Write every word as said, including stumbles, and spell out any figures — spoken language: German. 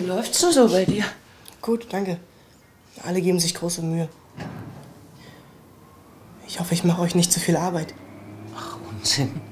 Wie läuft's denn so bei dir? Gut, danke. Alle geben sich große Mühe. Ich hoffe, ich mache euch nicht zu viel Arbeit. Ach, Unsinn.